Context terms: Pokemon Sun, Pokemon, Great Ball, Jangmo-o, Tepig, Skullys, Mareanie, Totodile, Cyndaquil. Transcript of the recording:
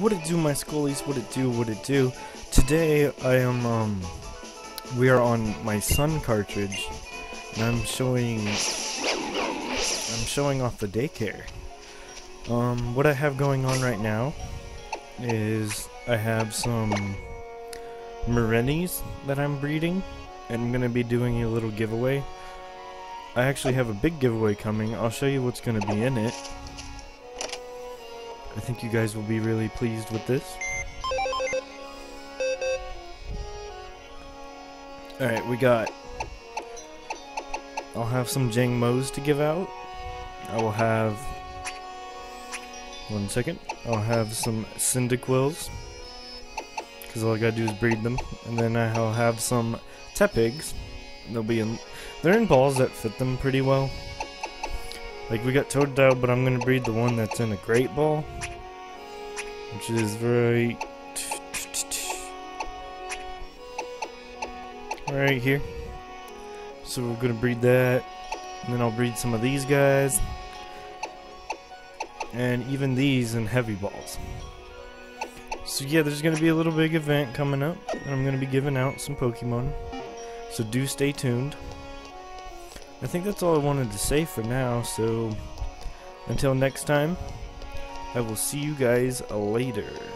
What it do, my Scullies? What it do? What it do? Today I am we are on my Sun cartridge, and I'm showing off the daycare. What I have going on right now is I have some Mareanies that I'm breeding, and I'm gonna be doing a little giveaway. I actually have a big giveaway coming. I'll show you what's gonna be in it. I think you guys will be really pleased with this. Alright, we got... I'll have some Jangmo-os to give out. I will have... One second. I'll have some Cyndaquils, because all I gotta do is breed them. And then I'll have some Tepigs. They're in balls that fit them pretty well. Like, we got Totodile, but I'm gonna breed the one that's in a Great Ball, which is right here. So we're gonna breed that, and then I'll breed some of these guys, and even these in heavy balls. So yeah, there's gonna be a little big event coming up, and I'm gonna be giving out some Pokemon. So do stay tuned. I think that's all I wanted to say for now, so until next time, I will see you guys later.